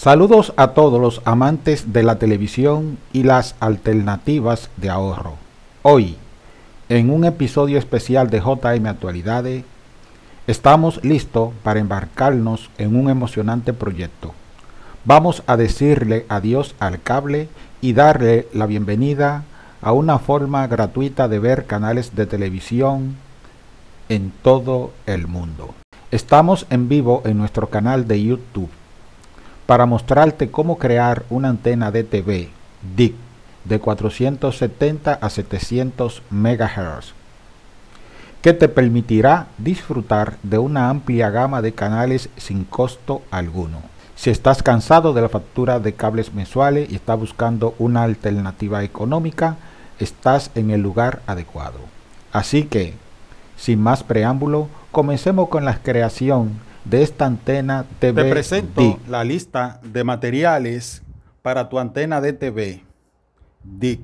Saludos a todos los amantes de la televisión y las alternativas de ahorro. Hoy, en un episodio especial de JM Actualidades, estamos listos para embarcarnos en un emocionante proyecto. Vamos a decirle adiós al cable y darle la bienvenida a una forma gratuita de ver canales de televisión en todo el mundo. Estamos en vivo en nuestro canal de YouTube para mostrarte cómo crear una antena de TV DIC de 470 a 700 MHz que te permitirá disfrutar de una amplia gama de canales sin costo alguno. Si estás cansado de la factura de cables mensuales y estás buscando una alternativa económica, estás en el lugar adecuado. Así que, sin más preámbulo, comencemos con la creación de esta antena TV. Te presento DIC. La lista de materiales para tu antena de TV DIC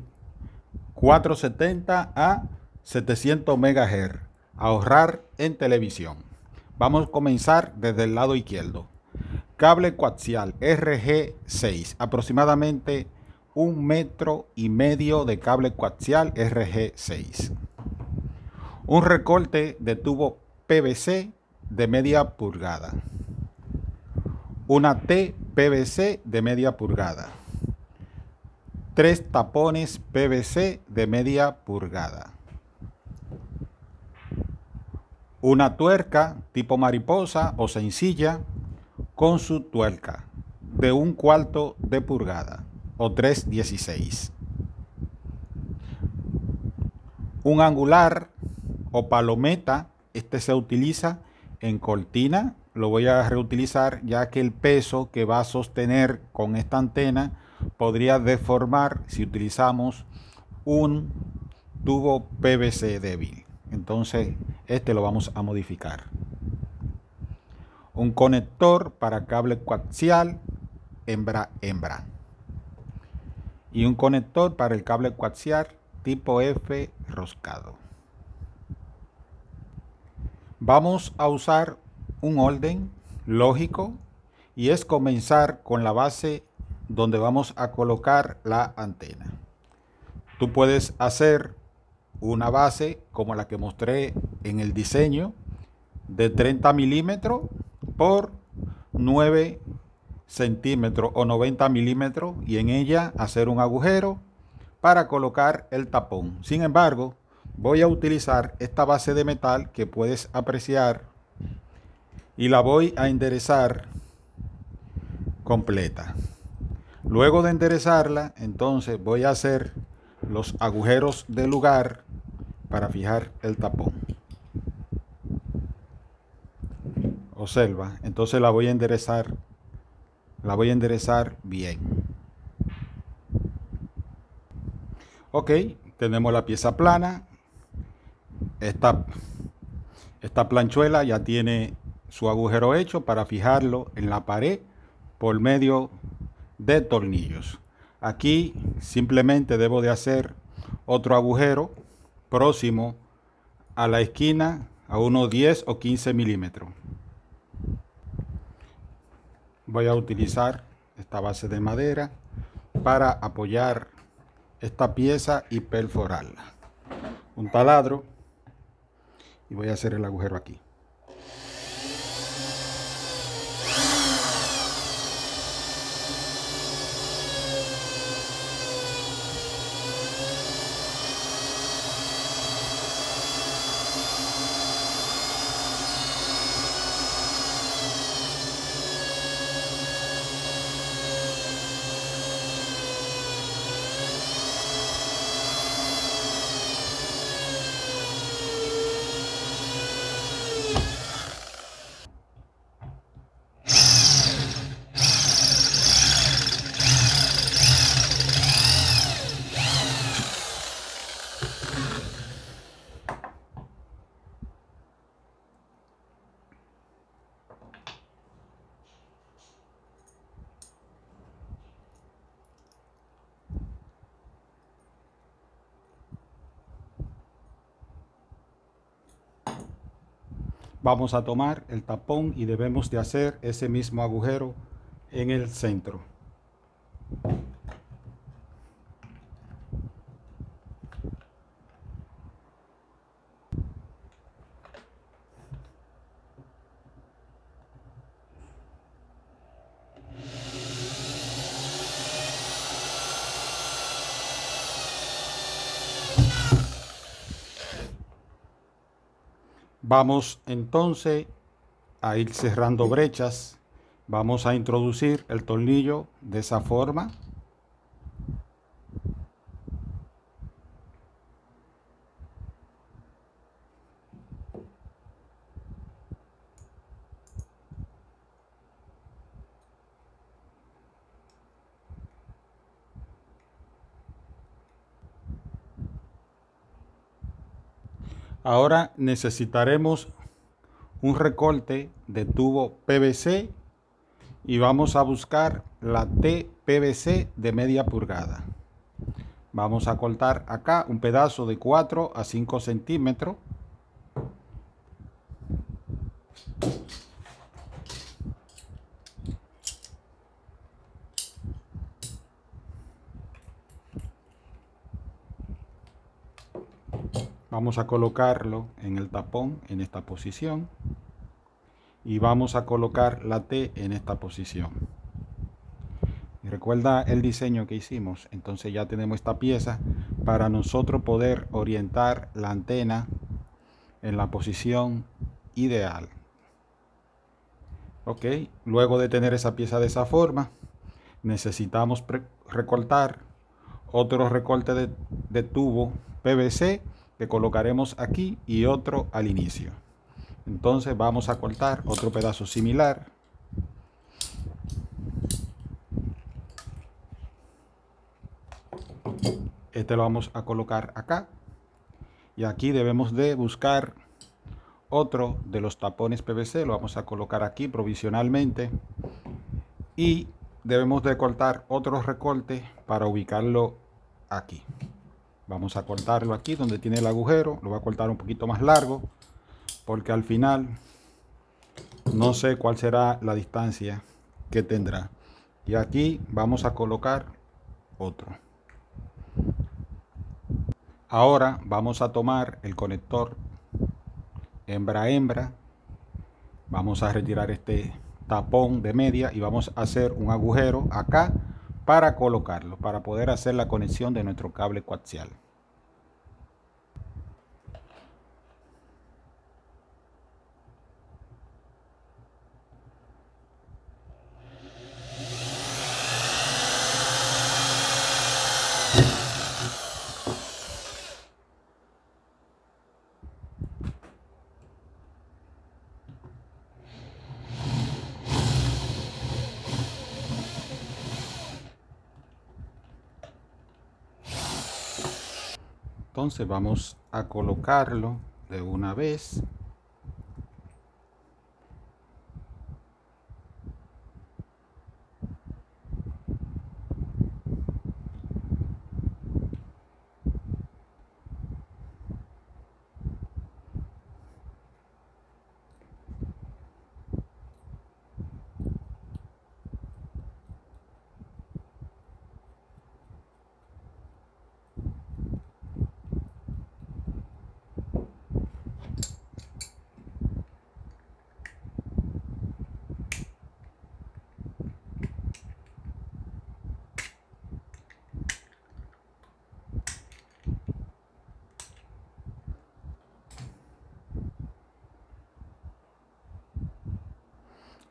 470 a 700 MHz. Ahorrar en televisión. Vamos a comenzar desde el lado izquierdo. Cable coaxial RG6, aproximadamente 1,5 metros de cable coaxial RG6. Un recorte de tubo PVC de media pulgada. Una T PVC de media pulgada. 3 tapones PVC de media pulgada. Una tuerca tipo mariposa o sencilla con su tuerca de 1/4 de pulgada o 3/16. Un angular o palometa, este se utiliza en cortina, lo voy a reutilizar ya que el peso que va a sostener con esta antena podría deformar si utilizamos un tubo PVC débil, entonces este lo vamos a modificar. Un conector para cable coaxial hembra-hembra. Y un conector para el cable coaxial tipo F roscado. Vamos a usar un orden lógico y es comenzar con la base donde vamos a colocar la antena. Tú puedes hacer una base como la que mostré en el diseño de 30 milímetros por 9 centímetros o 90 milímetros y en ella hacer un agujero para colocar el tapón. Sin embargo, voy a utilizar esta base de metal que puedes apreciar y la voy a enderezar completa. Luego de enderezarla, entonces voy a hacer los agujeros de lugar para fijar el tapón. Observa, entonces la voy a enderezar bien. Ok, tenemos la pieza plana. Esta planchuela ya tiene su agujero hecho para fijarlo en la pared por medio de tornillos. Aquí simplemente debo de hacer otro agujero próximo a la esquina a unos 10 o 15 milímetros. Voy a utilizar esta base de madera para apoyar esta pieza y perforarla. Un taladro y voy a hacer el agujero aquí. Vamos a tomar el tapón y debemos de hacer ese mismo agujero en el centro. Vamos entonces a ir cerrando brechas. Vamos a introducir el tornillo de esa forma. Ahora necesitaremos un recorte de tubo PVC y vamos a buscar la T PVC de media pulgada. Vamos a cortar acá un pedazo de 4 a 5 centímetros. Vamos a colocarlo en el tapón en esta posición y vamos a colocar la T en esta posición. Y recuerda el diseño que hicimos, entonces ya tenemos esta pieza para nosotros poder orientar la antena en la posición ideal. Ok, luego de tener esa pieza de esa forma, necesitamos recortar otro recorte de tubo PVC que colocaremos aquí y otro al inicio. Entonces vamos a cortar otro pedazo similar. Este lo vamos a colocar acá y aquí debemos de buscar otro de los tapones PVC, lo vamos a colocar aquí provisionalmente y debemos de cortar otro recorte para ubicarlo aquí. Vamos a cortarlo aquí donde tiene el agujero. Lo voy a cortar un poquito más largo porque al final no sé cuál será la distancia que tendrá. Y aquí vamos a colocar otro. Ahora vamos a tomar el conector hembra a hembra. Vamos a retirar este tapón de media y vamos a hacer un agujero acá para colocarlo, para poder hacer la conexión de nuestro cable coaxial. Entonces vamos a colocarlo de una vez.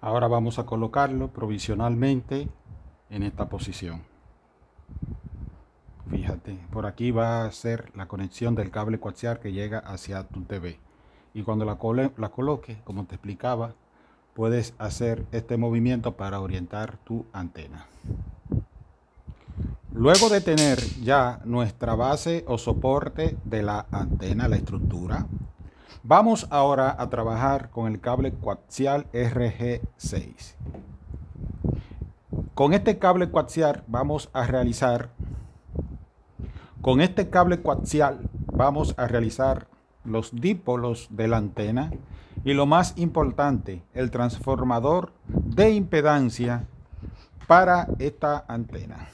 Ahora vamos a colocarlo provisionalmente en esta posición. Fíjate, por aquí va a ser la conexión del cable coaxial que llega hacia tu TV. Y cuando la coloques, como te explicaba, puedes hacer este movimiento para orientar tu antena. Luego de tener ya nuestra base o soporte de la antena, la estructura, vamos ahora a trabajar con el cable coaxial RG6. Con este cable coaxial vamos a realizar los dípolos de la antena y lo más importante, el transformador de impedancia para esta antena.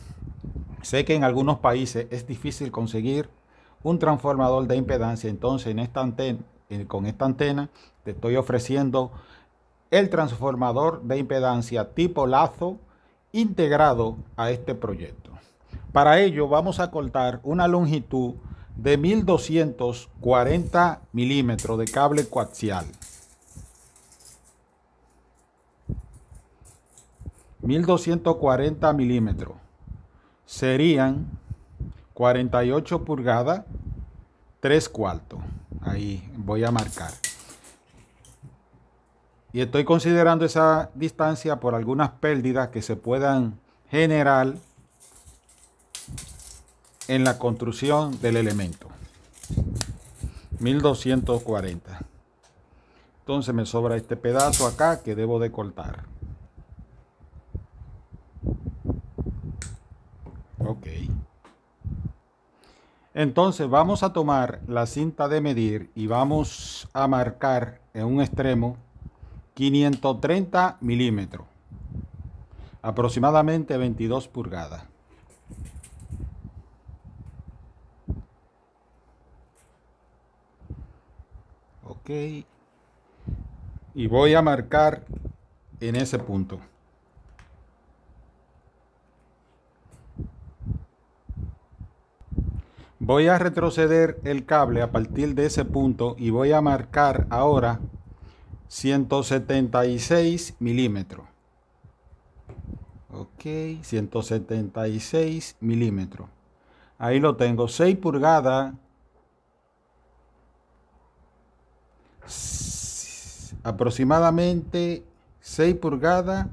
Sé que en algunos países es difícil conseguir un transformador de impedancia, entonces en esta antena, con esta antena te estoy ofreciendo el transformador de impedancia tipo lazo integrado a este proyecto. Para ello vamos a cortar una longitud de 1240 milímetros de cable coaxial. 1240 milímetros serían 48 pulgadas 3/4. Ahí voy a marcar. Y estoy considerando esa distancia por algunas pérdidas que se puedan generar en la construcción del elemento. 1240. Entonces me sobra este pedazo acá que debo de cortar. Ok. Entonces vamos a tomar la cinta de medir y vamos a marcar en un extremo 530 milímetros, aproximadamente 22 pulgadas. Ok, y voy a marcar en ese punto. Voy a retroceder el cable a partir de ese punto y voy a marcar ahora 176 milímetros. Ok, 176 milímetros. Ahí lo tengo, 6 pulgadas. Aproximadamente 6 pulgadas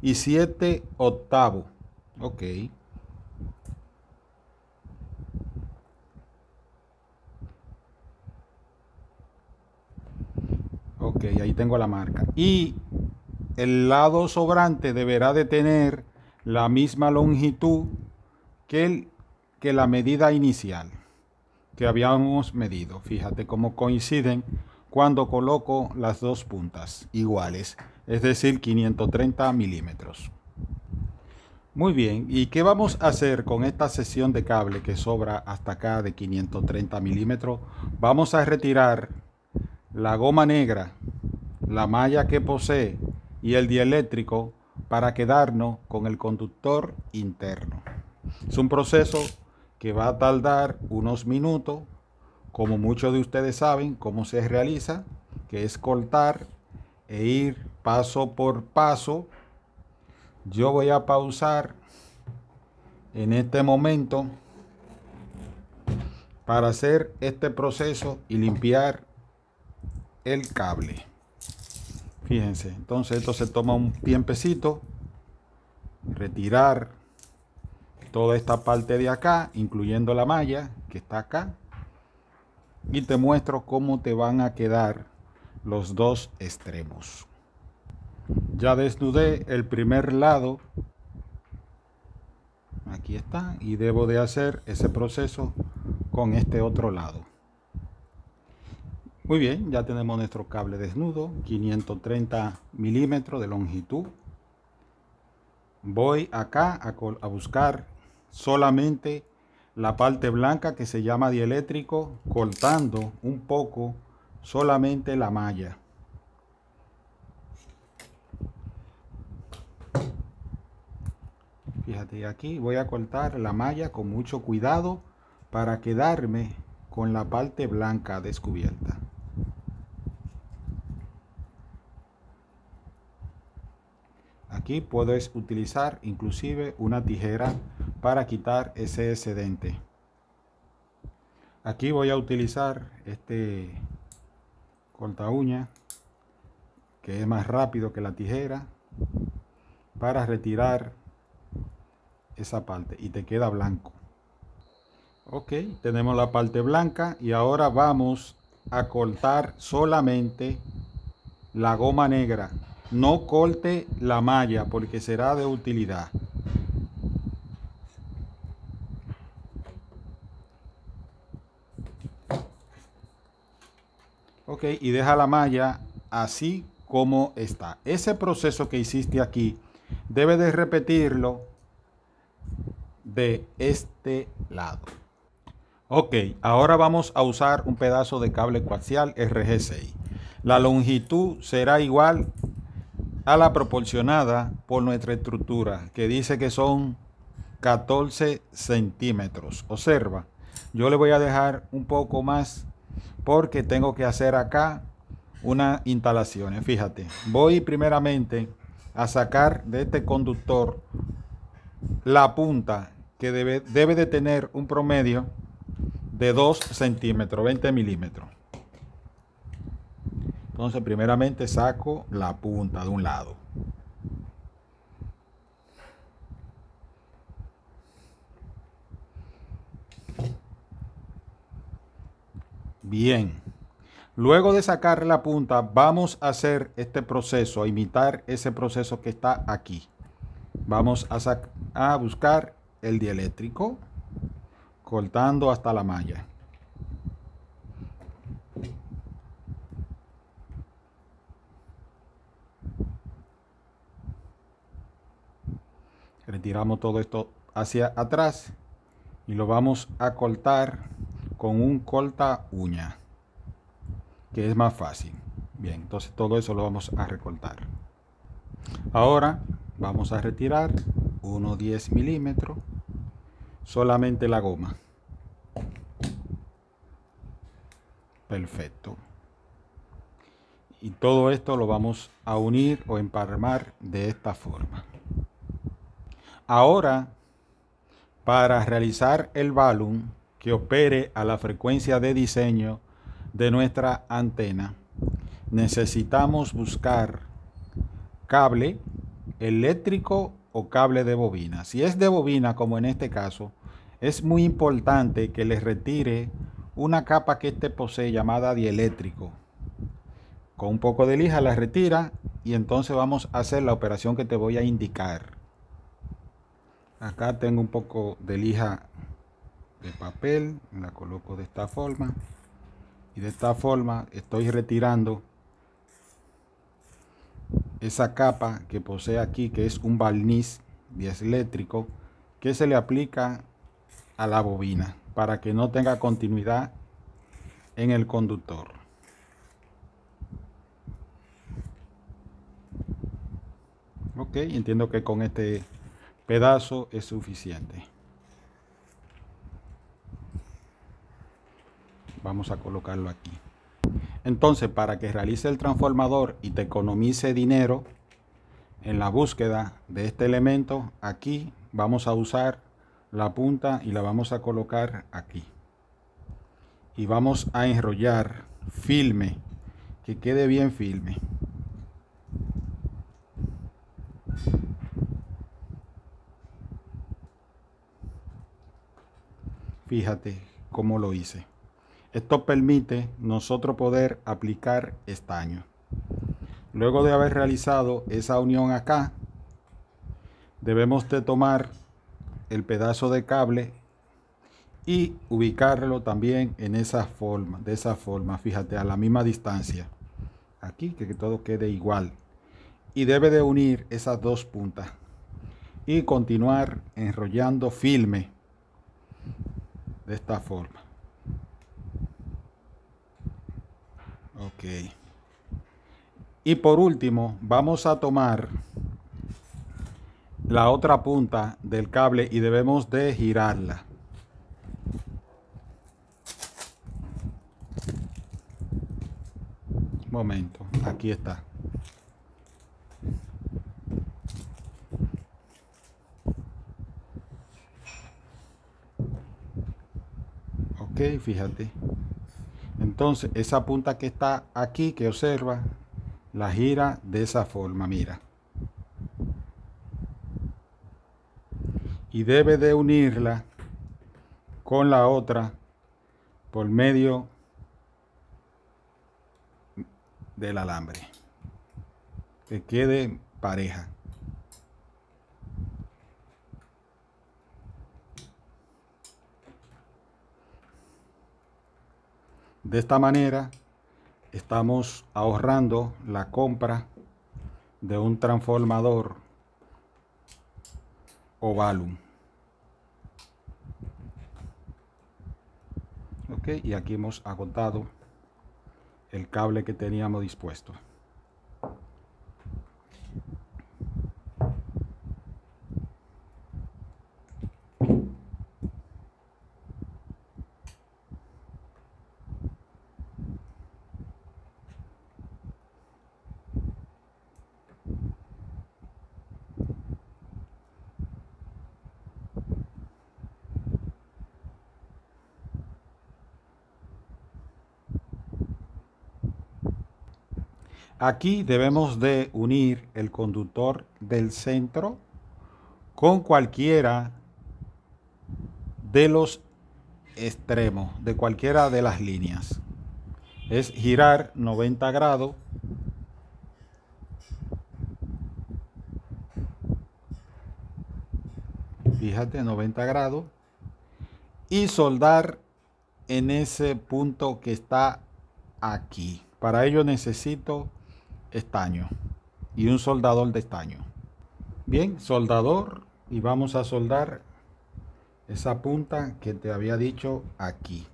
y 7 octavos. Ok. Ok, ahí tengo la marca. Y el lado sobrante deberá de tener la misma longitud que la medida inicial que habíamos medido. Fíjate cómo coinciden cuando coloco las dos puntas iguales, es decir, 530 milímetros. Muy bien, ¿y qué vamos a hacer con esta sección de cable que sobra hasta acá de 530 milímetros? Vamos a retirar la goma negra, la malla que posee y el dieléctrico para quedarnos con el conductor interno. Es un proceso que va a tardar unos minutos, como muchos de ustedes saben cómo se realiza, que es cortar e ir paso por paso. Yo voy a pausar en este momento para hacer este proceso y limpiar el cable. Fíjense, entonces esto se toma un tiempecito, retirar toda esta parte de acá, incluyendo la malla que está acá, y te muestro cómo te van a quedar los dos extremos. Ya desnudé el primer lado, aquí está, y debo de hacer ese proceso con este otro lado. Muy bien, ya tenemos nuestro cable desnudo, 530 milímetros de longitud. Voy acá a buscar solamente la parte blanca que se llama dieléctrico, cortando un poco solamente la malla. Fíjate, aquí voy a cortar la malla con mucho cuidado para quedarme con la parte blanca descubierta. Aquí puedes utilizar inclusive una tijera para quitar ese excedente. Aquí voy a utilizar este corta uña, que es más rápido que la tijera, para retirar esa parte y te queda blanco. Ok, tenemos la parte blanca y ahora vamos a cortar solamente la goma negra. No corte la malla porque será de utilidad. Ok, y deja la malla así como está. Ese proceso que hiciste aquí debe de repetirlo de este lado. Ok, ahora vamos a usar un pedazo de cable coaxial RG6. La longitud será igual a la proporcionada por nuestra estructura, que dice que son 14 centímetros. Observa, yo le voy a dejar un poco más porque tengo que hacer acá unas instalaciones. Fíjate, voy primeramente a sacar de este conductor la punta, que debe de tener un promedio de 2 centímetros, 20 milímetros. Entonces primeramente saco la punta de un lado. Bien, luego de sacar la punta vamos a hacer este proceso, a imitar ese proceso que está aquí. Vamos a buscar el dieléctrico, cortando hasta la malla. Retiramos todo esto hacia atrás y lo vamos a cortar con un corta uña, que es más fácil. Bien, entonces todo eso lo vamos a recortar. Ahora vamos a retirar unos 10 milímetros, solamente la goma. Perfecto. Y todo esto lo vamos a unir o empalmar de esta forma. Ahora, para realizar el balón que opere a la frecuencia de diseño de nuestra antena, necesitamos buscar cable eléctrico o cable de bobina. Si es de bobina, como en este caso, es muy importante que le retire una capa que este posee llamada dieléctrico. Con un poco de lija la retira y entonces vamos a hacer la operación que te voy a indicar. Acá tengo un poco de lija de papel, la coloco de esta forma y de esta forma estoy retirando esa capa que posee aquí, que es un barniz dieléctrico que se le aplica a la bobina para que no tenga continuidad en el conductor. Ok, entiendo que con este pedazo es suficiente. Vamos a colocarlo aquí. Entonces, para que realice el transformador y te economice dinero en la búsqueda de este elemento, aquí vamos a usar la punta y la vamos a colocar aquí y vamos a enrollar firme, que quede bien firme. Fíjate cómo lo hice. Esto permite nosotros poder aplicar estaño. Luego de haber realizado esa unión acá, debemos de tomar el pedazo de cable y ubicarlo también en esa forma, de esa forma, fíjate, a la misma distancia. Aquí, que todo quede igual. Y debe de unir esas dos puntas y continuar enrollando firme de esta forma. Ok, y por último vamos a tomar la otra punta del cable y debemos de girarla. Un momento, aquí está. Ok, fíjate. Entonces, esa punta que está aquí, que observa, la gira de esa forma, mira. Y debe de unirla con la otra por medio del alambre, que quede pareja. De esta manera estamos ahorrando la compra de un transformador ovalum. Ok, y aquí hemos agotado el cable que teníamos dispuesto. Aquí debemos de unir el conductor del centro con cualquiera de los extremos, de cualquiera de las líneas. Es girar 90 grados fíjate, 90 grados y soldar en ese punto que está aquí. Para ello necesito estaño y un soldador de estaño. Bien, soldador, y vamos a soldar esa punta que te había dicho aquí.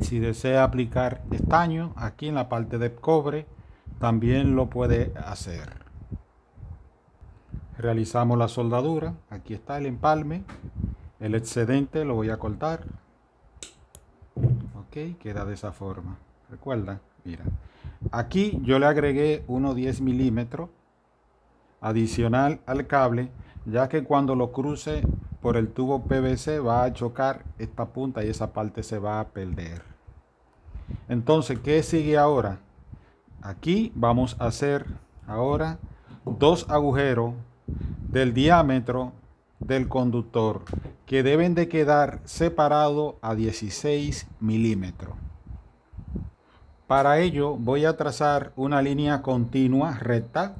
Si desea aplicar estaño aquí en la parte de cobre, también lo puede hacer. Realizamos la soldadura. Aquí está el empalme. El excedente lo voy a cortar. Ok, queda de esa forma. Recuerda, mira. Aquí yo le agregué unos 10 milímetros adicional al cable, ya que cuando lo cruce por el tubo PVC va a chocar esta punta y esa parte se va a perder. Entonces, ¿qué sigue ahora? Aquí vamos a hacer ahora dos agujeros del diámetro del conductor que deben de quedar separados a 16 milímetros. Para ello voy a trazar una línea continua recta.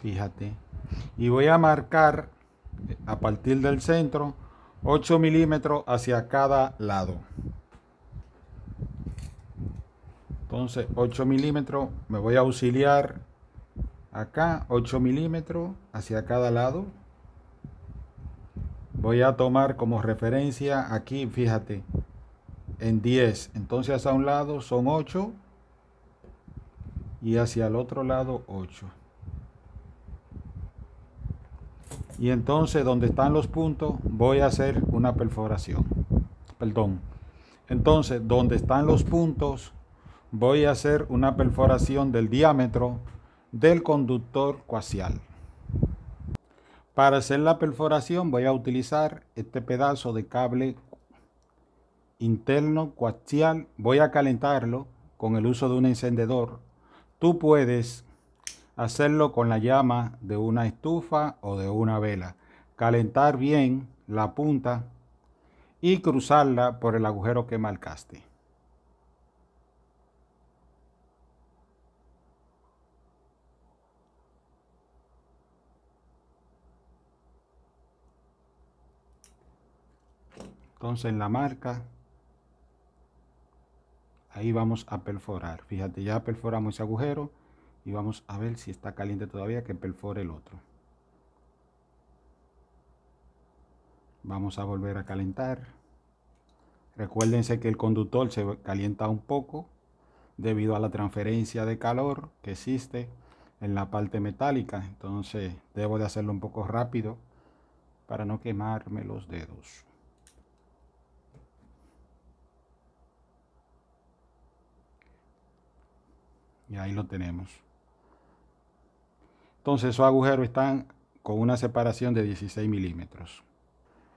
Fíjate. Y voy a marcar a partir del centro 8 milímetros hacia cada lado. Entonces 8 milímetros, me voy a auxiliar acá, 8 milímetros hacia cada lado. Voy a tomar como referencia aquí, fíjate, en 10. Entonces a un lado son 8 y hacia el otro lado 8. Y entonces donde están los puntos voy a hacer una perforación. Perdón. Entonces donde están los puntos voy a hacer una perforación del diámetro del conductor coaxial. Para hacer la perforación voy a utilizar este pedazo de cable interno coaxial. Voy a calentarlo con el uso de un encendedor. Tú puedes hacerlo con la llama de una estufa o de una vela. Calentar bien la punta y cruzarla por el agujero que marcaste. Entonces en la marca, ahí vamos a perforar. Fíjate, ya perforamos ese agujero. Y vamos a ver si está caliente todavía, que perfore el otro. Vamos a volver a calentar. Recuérdense que el conductor se calienta un poco debido a la transferencia de calor que existe en la parte metálica. Entonces debo de hacerlo un poco rápido para no quemarme los dedos. Y ahí lo tenemos. Entonces esos agujeros están con una separación de 16 milímetros.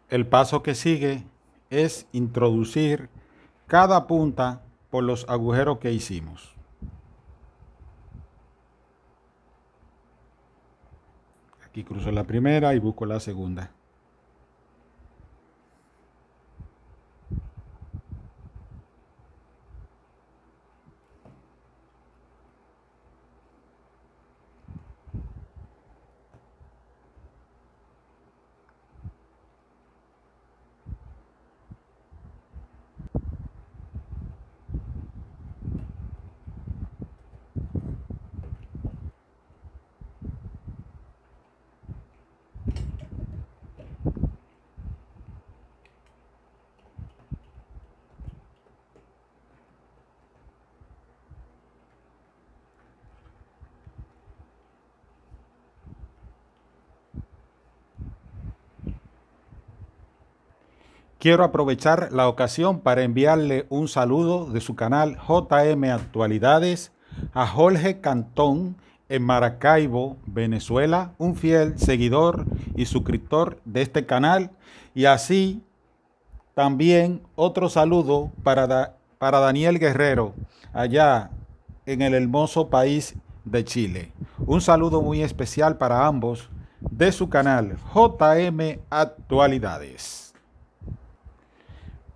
El paso que sigue es introducir cada punta por los agujeros que hicimos. Aquí cruzo la primera y busco la segunda. Quiero aprovechar la ocasión para enviarle un saludo de su canal JM Actualidades a Jorge Cantón en Maracaibo, Venezuela, un fiel seguidor y suscriptor de este canal. Y así también otro saludo para Daniel Guerrero, allá en el hermoso país de Chile. Un saludo muy especial para ambos de su canal JM Actualidades.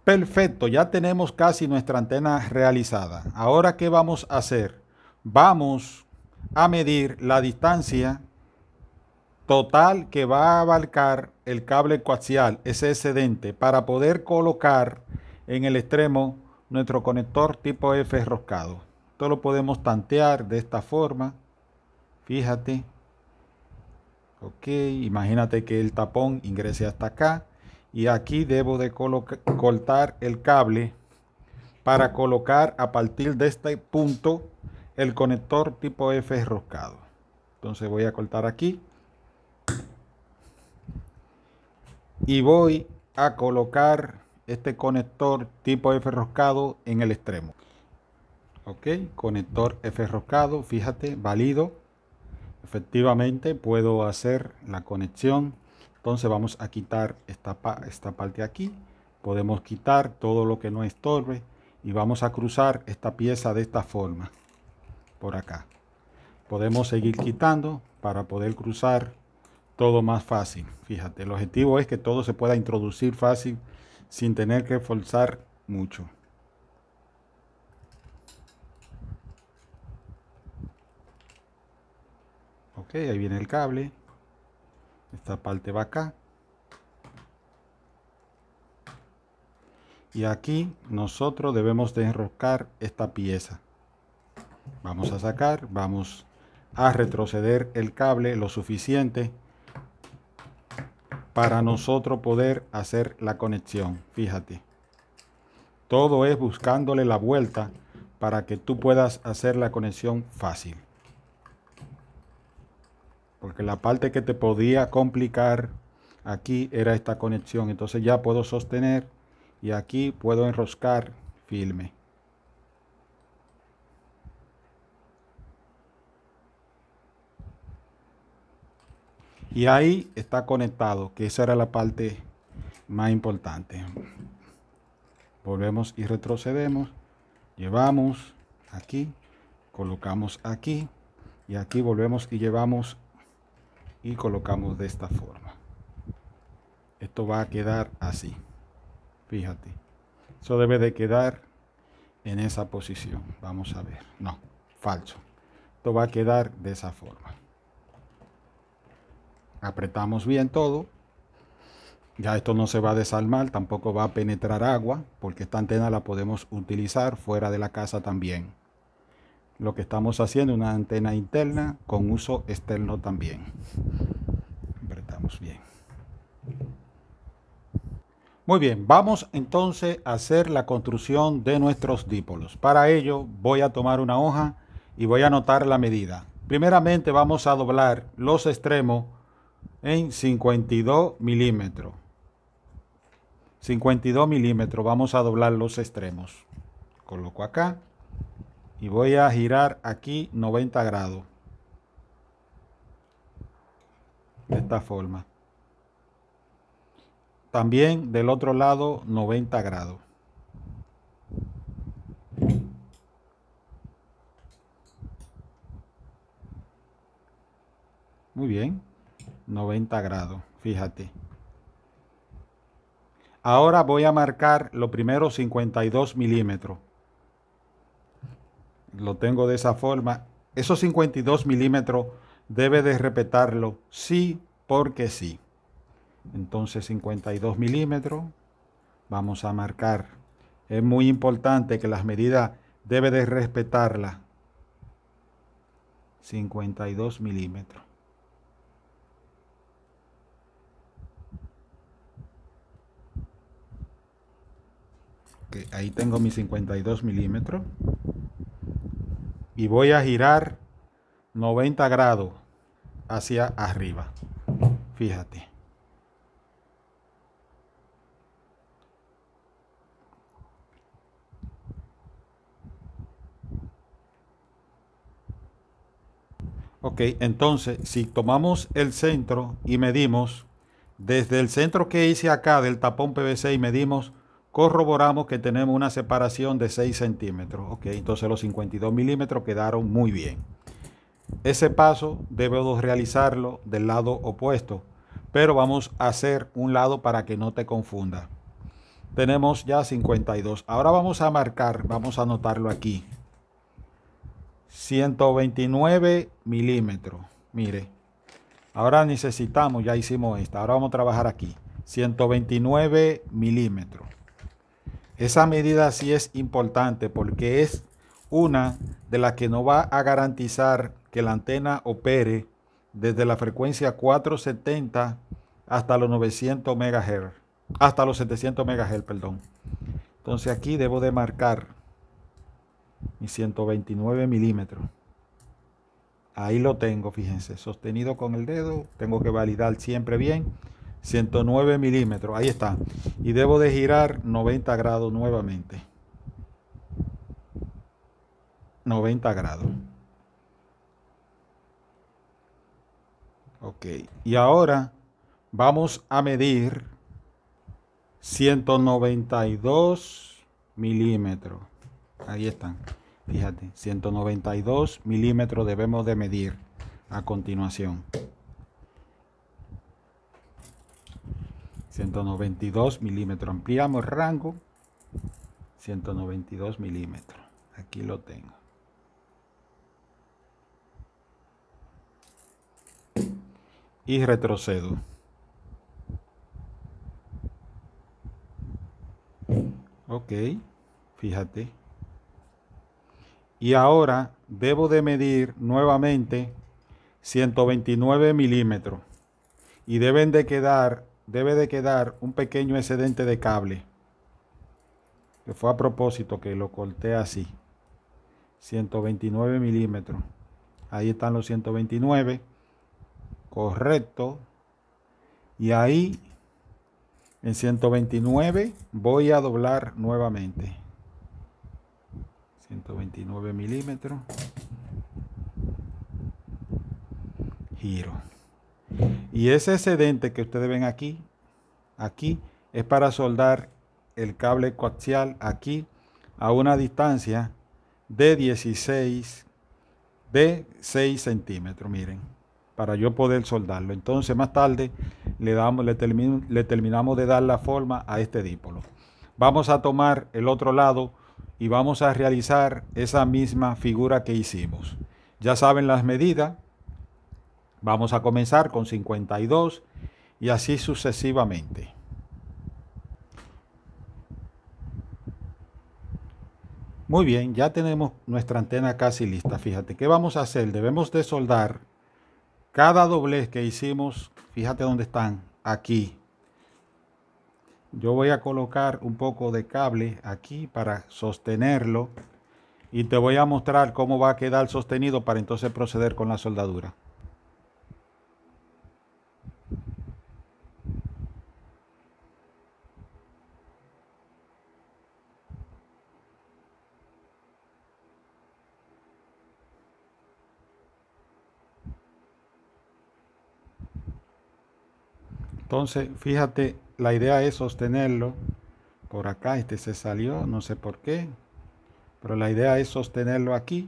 Perfecto, ya tenemos casi nuestra antena realizada. Ahora, ¿qué vamos a hacer? Vamos a medir la distancia total que va a abarcar el cable coaxial, ese excedente, para poder colocar en el extremo nuestro conector tipo F enroscado. Esto lo podemos tantear de esta forma. Fíjate. Ok, imagínate que el tapón ingrese hasta acá. Y aquí debo de cortar el cable para colocar a partir de este punto el conector tipo F enroscado. Entonces voy a cortar aquí. Y voy a colocar este conector tipo F enroscado en el extremo. Ok, conector F enroscado, fíjate, válido. Efectivamente puedo hacer la conexión. Entonces vamos a quitar esta parte de aquí. Podemos quitar todo lo que no estorbe. Y vamos a cruzar esta pieza de esta forma. Por acá. Podemos seguir quitando para poder cruzar todo más fácil. Fíjate, el objetivo es que todo se pueda introducir fácil sin tener que forzar mucho. Ok, ahí viene el cable. Esta parte va acá. Y aquí nosotros debemos de enroscar esta pieza. Vamos a sacar, vamos a retroceder el cable lo suficiente para nosotros poder hacer la conexión. Fíjate. Todo es buscándole la vuelta para que tú puedas hacer la conexión fácil. Porque la parte que te podía complicar aquí era esta conexión. Entonces ya puedo sostener y aquí puedo enroscar firme. Y ahí está conectado, que esa era la parte más importante. Volvemos y retrocedemos. Llevamos aquí, colocamos aquí y aquí volvemos y llevamos y colocamos de esta forma. Esto va a quedar así. Fíjate. Eso debe de quedar en esa posición. Vamos a ver. No, falso. Esto va a quedar de esa forma. Apretamos bien todo. Ya esto no se va a desarmar. Tampoco va a penetrar agua. Porque esta antena la podemos utilizar fuera de la casa también. Lo que estamos haciendo es una antena interna con uso externo también. Apretamos bien. Muy bien, vamos entonces a hacer la construcción de nuestros dípolos. Para ello voy a tomar una hoja y voy a anotar la medida. Primeramente vamos a doblar los extremos en 52 milímetros. 52 milímetros vamos a doblar los extremos. Coloco acá. Y voy a girar aquí 90 grados. de esta forma. También del otro lado 90 grados. Muy bien, 90 grados, fíjate. Ahora voy a marcar los primeros 52 milímetros. Lo tengo de esa forma. Esos 52 milímetros debe de respetarlo sí porque sí. Entonces 52 milímetros vamos a marcar. Es muy importante que las medidas debe de respetarlas. 52 milímetros. Okay, ahí tengo mis 52 milímetros. Y voy a girar 90 grados hacia arriba. Fíjate. Ok, entonces si tomamos el centro y medimos, desde el centro que hice acá del tapón PVC y medimos, corroboramos que tenemos una separación de 6 centímetros. Ok, entonces los 52 milímetros quedaron muy bien. Ese paso debemos realizarlo del lado opuesto, pero vamos a hacer un lado para que no te confunda. Tenemos ya 52. Ahora vamos a marcar, vamos a anotarlo aquí. 129 milímetros. Mire, ahora necesitamos, ya hicimos esta, ahora vamos a trabajar aquí. 129 milímetros. Esa medida sí es importante porque es una de las que nos va a garantizar que la antena opere desde la frecuencia 470 hasta los 900 MHz, hasta los 700 MHz, perdón. Entonces aquí debo de marcar mi 129 milímetros. Ahí lo tengo, fíjense, sostenido con el dedo, tengo que validar siempre bien. 109 milímetros, ahí está. Y debo de girar 90 grados nuevamente. 90 grados. Ok, y ahora vamos a medir 192 milímetros. Ahí están, fíjate, 192 milímetros debemos de medir a continuación. 192 milímetros, ampliamos el rango. 192 milímetros, aquí lo tengo. Y retrocedo. Ok, fíjate. Y ahora debo de medir nuevamente 129 milímetros. Y deben de quedar, debe de quedar un pequeño excedente de cable. Que fue a propósito que lo corté así. 129 milímetros. Ahí están los 129. Correcto. Y ahí en 129 voy a doblar nuevamente. 129 milímetros. Giro. Y ese excedente que ustedes ven aquí, es para soldar el cable coaxial aquí a una distancia de 6 centímetros, miren, para yo poder soldarlo. Entonces más tarde le terminamos de dar la forma a este dípolo. Vamos a tomar el otro lado y vamos a realizar esa misma figura que hicimos. Ya saben las medidas. Vamos a comenzar con 52 y así sucesivamente. Muy bien, ya tenemos nuestra antena casi lista. Fíjate, ¿qué vamos a hacer? Debemos de soldar cada doblez que hicimos. Fíjate dónde están, aquí. Yo voy a colocar un poco de cable aquí para sostenerlo. Y te voy a mostrar cómo va a quedar sostenido para entonces proceder con la soldadura. Entonces, fíjate, la idea es sostenerlo. Por acá este se salió, no sé por qué, pero la idea es sostenerlo aquí,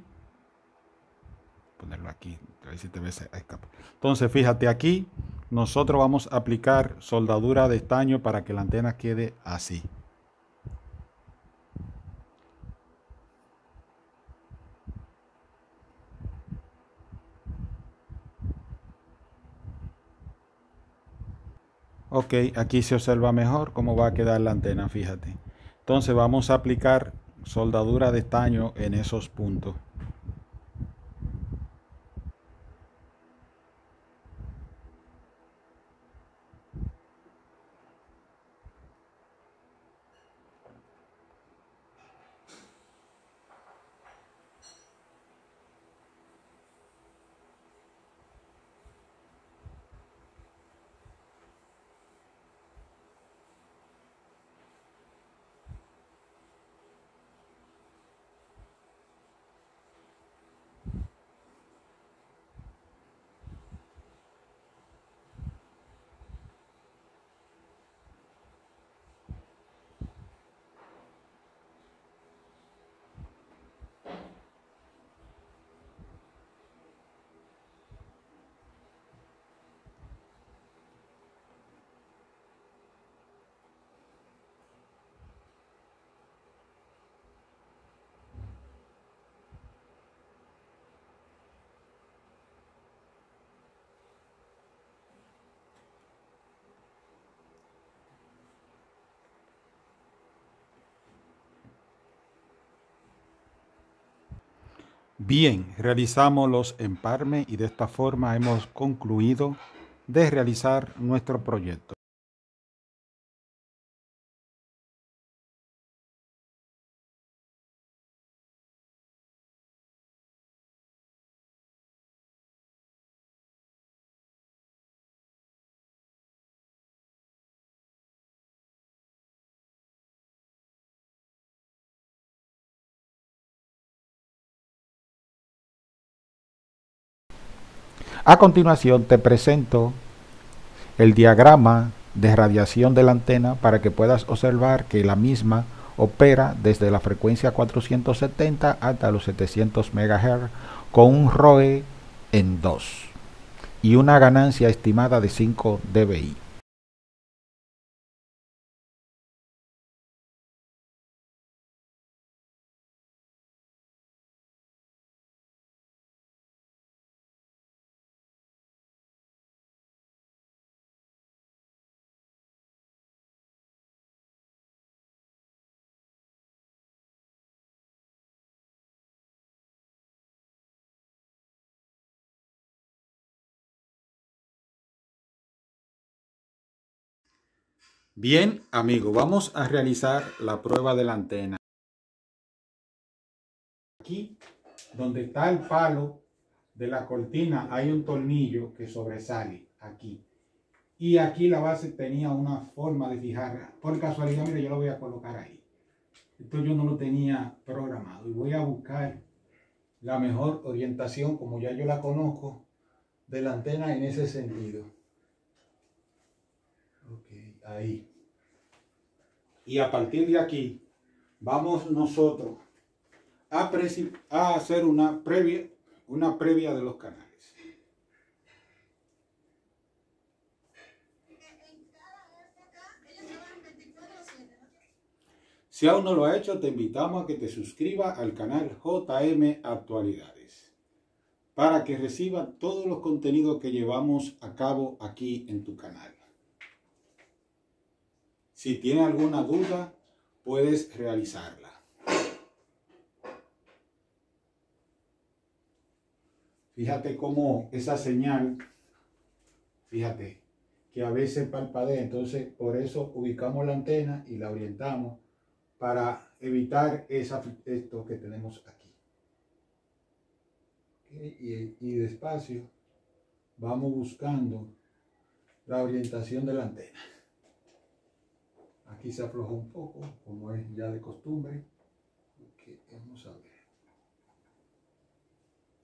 ponerlo aquí, a ver si te ves escapa. Entonces, fíjate, aquí nosotros vamos a aplicar soldadura de estaño para que la antena quede así. Ok, aquí se observa mejor cómo va a quedar la antena, fíjate. Entonces vamos a aplicar soldadura de estaño en esos puntos. Bien, realizamos los emparmes y de esta forma hemos concluido de realizar nuestro proyecto. A continuación te presento el diagrama de radiación de la antena para que puedas observar que la misma opera desde la frecuencia 470 hasta los 700 MHz con un ROE en 2 y una ganancia estimada de 5 dBi. Bien, amigo, vamos a realizar la prueba de la antena. Aquí, donde está el palo de la cortina, hay un tornillo que sobresale aquí. Y aquí la base tenía una forma de fijarla. Por casualidad, mire, yo lo voy a colocar ahí. Esto yo no lo tenía programado. Y voy a buscar la mejor orientación, como ya yo la conozco, de la antena en ese sentido. Ok, ahí. Y a partir de aquí vamos nosotros a hacer una previa de los canales. Si aún no lo has hecho, te invitamos a que te suscribas al canal JM Actualidades para que recibas todos los contenidos que llevamos a cabo aquí en tu canal. Si tienes alguna duda, puedes realizarla. Fíjate cómo esa señal, fíjate, que a veces parpadea. Entonces, por eso ubicamos la antena y la orientamos para evitar esto que tenemos aquí. Y despacio vamos buscando la orientación de la antena. Aquí se aflojó un poco, como es ya de costumbre. Okay, vamos a ver.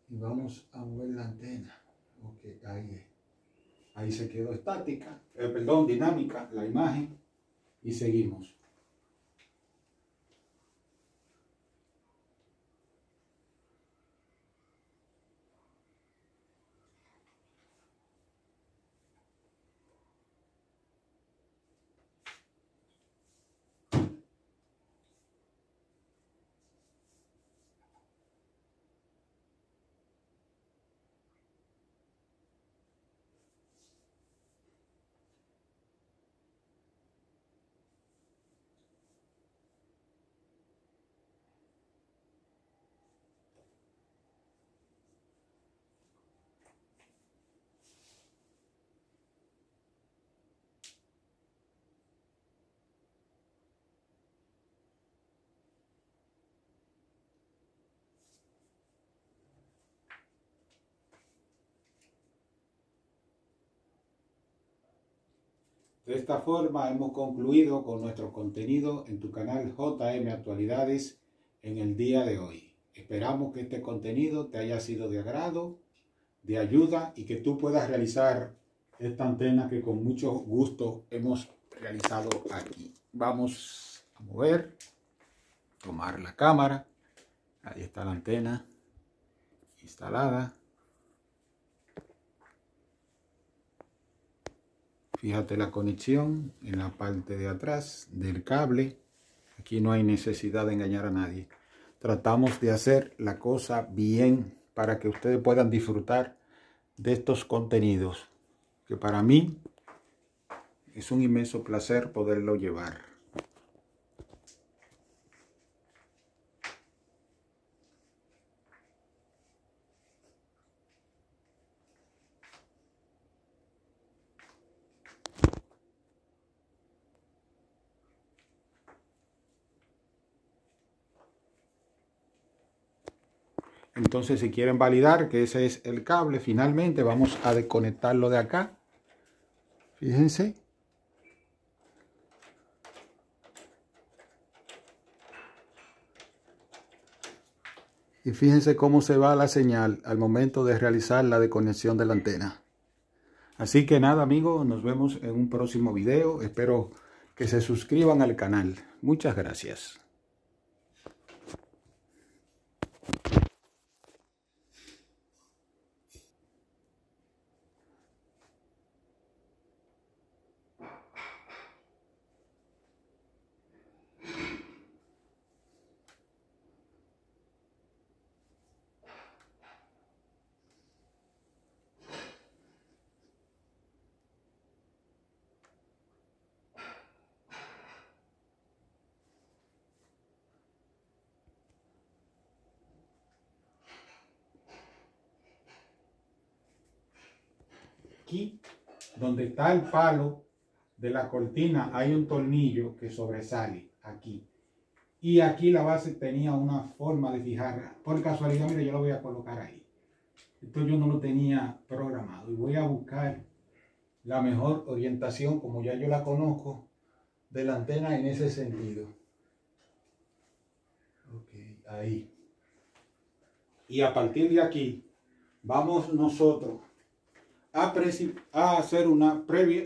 Y vamos a mover la antena. Ok, ahí es. Ahí se quedó estática, perdón, dinámica la imagen. Y seguimos. De esta forma hemos concluido con nuestro contenido en tu canal JM Actualidades en el día de hoy. Esperamos que este contenido te haya sido de agrado, de ayuda y que tú puedas realizar esta antena que con mucho gusto hemos realizado aquí. Vamos a mover, tomar la cámara. Ahí está la antena instalada. Fíjate la conexión en la parte de atrás del cable. Aquí no hay necesidad de engañar a nadie. Tratamos de hacer la cosa bien para que ustedes puedan disfrutar de estos contenidos, que para mí es un inmenso placer poderlo llevar. Entonces, si quieren validar que ese es el cable, finalmente vamos a desconectarlo de acá. Fíjense. Y fíjense cómo se va la señal al momento de realizar la desconexión de la antena. Así que nada, amigos, nos vemos en un próximo video. Espero que se suscriban al canal. Muchas gracias. Aquí, donde está el palo de la cortina, hay un tornillo que sobresale aquí. Y aquí la base tenía una forma de fijarla. Por casualidad, mire, yo lo voy a colocar ahí. Esto yo no lo tenía programado. Y voy a buscar la mejor orientación, como ya yo la conozco, de la antena en ese sentido. Ok, ahí. Y a partir de aquí, vamos nosotros a hacer una previa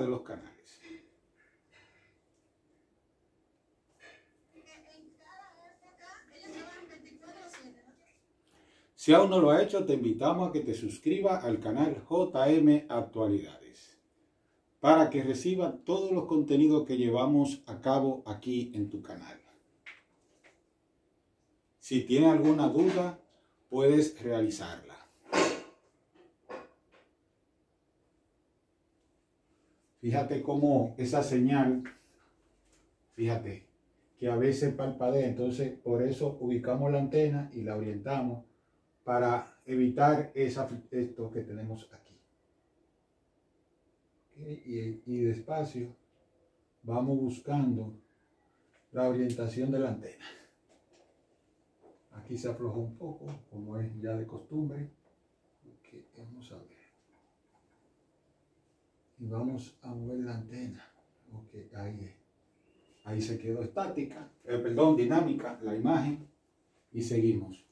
de los canales. Si aún no lo has hecho, te invitamos a que te suscribas al canal JM Actualidades para que reciba todos los contenidos que llevamos a cabo aquí en tu canal. Si tienes alguna duda, puedes realizarla. Fíjate cómo esa señal, fíjate, que a veces parpadea. Entonces, por eso ubicamos la antena y la orientamos para evitar esto que tenemos aquí. Y despacio vamos buscando la orientación de la antena. Aquí se aflojó un poco, como es ya de costumbre. Okay, vamos a ver. Y vamos a mover la antena. Ok, ahí se quedó estática, perdón, dinámica la imagen. Y seguimos.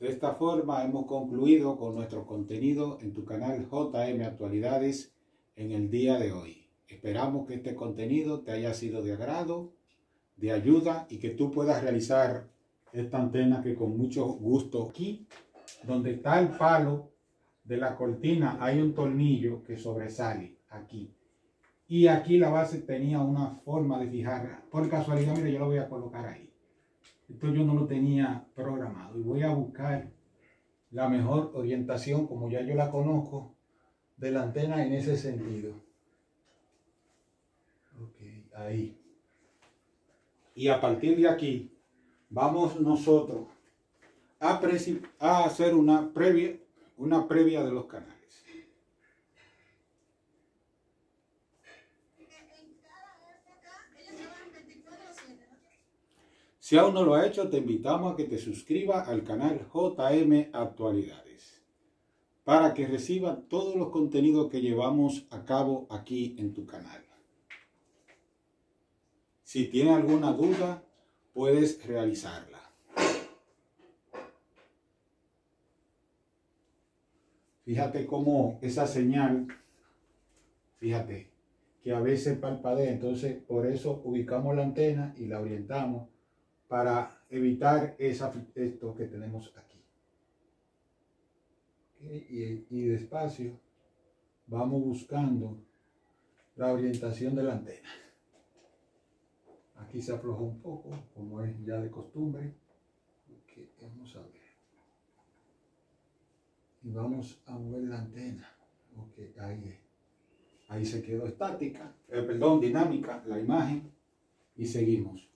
De esta forma hemos concluido con nuestro contenido en tu canal JM Actualidades en el día de hoy. Esperamos que este contenido te haya sido de agrado, de ayuda y que tú puedas realizar esta antena que con mucho gusto aquí, donde está el palo de la cortina, hay un tornillo que sobresale aquí. Y aquí la base tenía una forma de fijar. Por casualidad, mire, yo lo voy a colocar ahí. Esto yo no lo tenía programado. Y voy a buscar la mejor orientación, como ya yo la conozco, de la antena en ese sentido. Ok, ahí. Y a partir de aquí, vamos nosotros a hacer una previa de los canales. Si aún no lo has hecho, te invitamos a que te suscribas al canal JM Actualidades para que reciba todos los contenidos que llevamos a cabo aquí en tu canal. Si tienes alguna duda, puedes realizarla. Fíjate cómo esa señal, fíjate, que a veces parpadea, entonces por eso ubicamos la antena y la orientamos, para evitar esto que tenemos aquí. Okay, y despacio vamos buscando la orientación de la antena. Aquí se aflojó un poco, como es ya de costumbre. Okay, vamos a ver. Y vamos a mover la antena. Okay, ahí se quedó estática, perdón, dinámica la imagen. Y seguimos.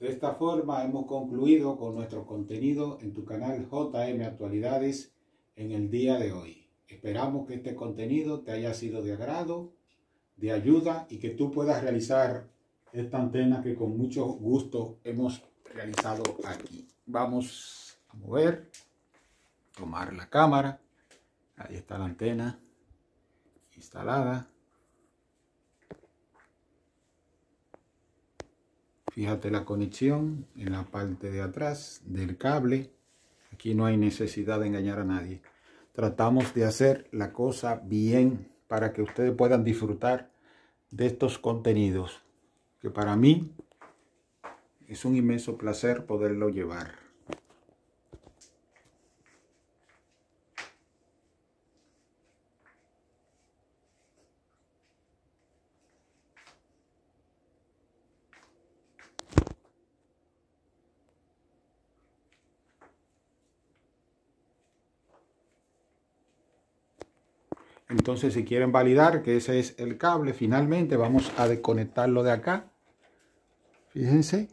De esta forma hemos concluido con nuestro contenido en tu canal JM Actualidades en el día de hoy. Esperamos que este contenido te haya sido de agrado, de ayuda y que tú puedas realizar esta antena que con mucho gusto hemos realizado aquí. Vamos a mover, tomar la cámara. Ahí está la antena instalada. Fíjate la conexión en la parte de atrás del cable. Aquí no hay necesidad de engañar a nadie. Tratamos de hacer la cosa bien para que ustedes puedan disfrutar de estos contenidos, que para mí es un inmenso placer poderlo llevar. Entonces, si quieren validar que ese es el cable, finalmente vamos a desconectarlo de acá. Fíjense.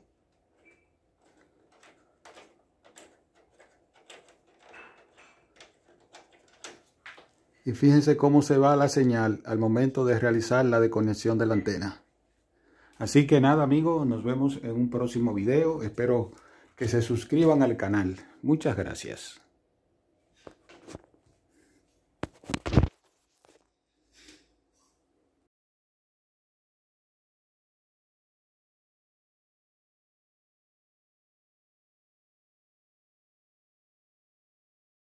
Y fíjense cómo se va la señal al momento de realizar la desconexión de la antena. Así que nada, amigos, nos vemos en un próximo video. Espero que se suscriban al canal. Muchas gracias.